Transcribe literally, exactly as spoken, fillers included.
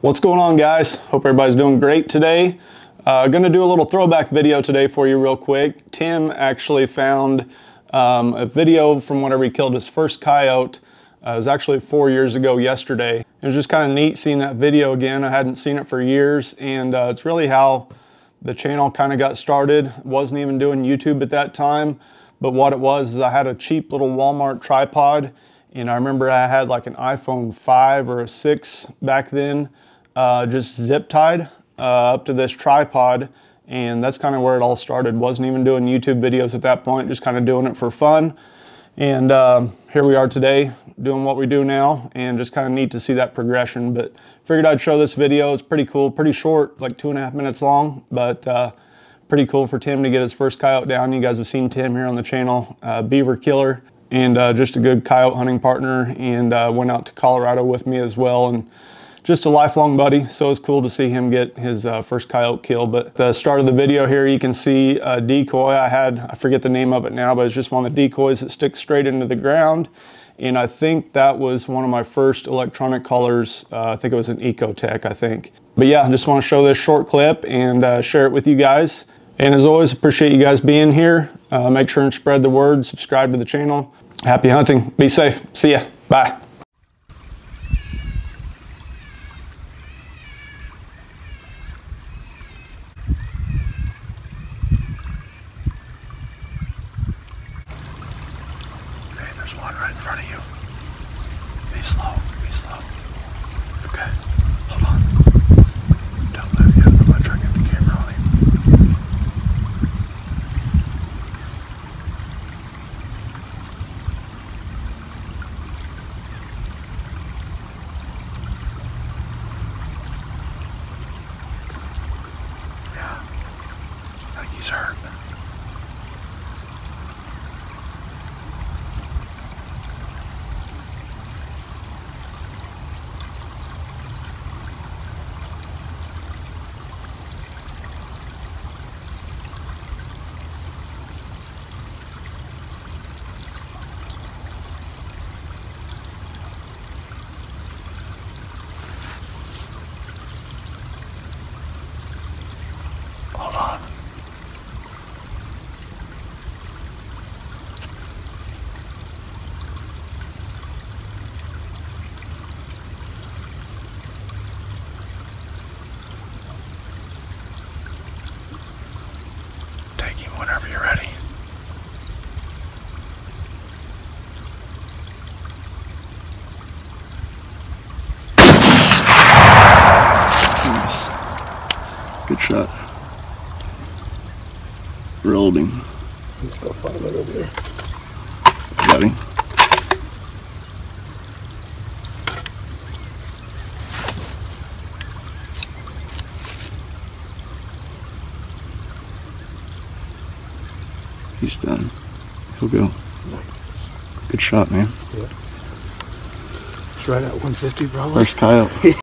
What's going on, guys? Hope everybody's doing great today. Uh, gonna do a little throwback video today for you real quick. Tim actually found um, a video from whenever he killed his first coyote. Uh, it was actually four years ago yesterday. It was just kind of neat seeing that video again. I hadn't seen it for years, and uh, it's really how the channel kind of got started. Wasn't even doing YouTube at that time, but what it was is I had a cheap little Walmart tripod, and I remember I had like an iPhone five or a six back then, uh, just zip tied uh, up to this tripod, and that's kind of where it all started. Wasn't even doing YouTube videos at that point, just kind of doing it for fun. And uh, here we are today doing what we do now, and just kind of neat to see that progression. But figured I'd show this video. It's pretty cool, pretty short, like two and a half minutes long, but uh, pretty cool for Tim to get his first coyote down. You guys have seen Tim here on the channel, uh, beaver killer, and uh, just a good coyote hunting partner, and uh, went out to Colorado with me as well, and just a lifelong buddy. So it's cool to see him get his uh, first coyote kill. But at the start of the video here, you can see a decoy I had. I forget the name of it now, but it's just one of the decoys that sticks straight into the ground. And I think that was one of my first electronic collars. Uh, I think it was an Ecotech, I think. But yeah, I just want to show this short clip and uh, share it with you guys. And as always, appreciate you guys being here. Uh, make sure and spread the word, subscribe to the channel. Happy hunting, be safe, see ya, bye. He's hurt. Good shot. Rolled him. Let's go find it over here. Got him. He's done. He'll go. Good shot, man. Yeah. It's right at one fifty, probably. First coyote.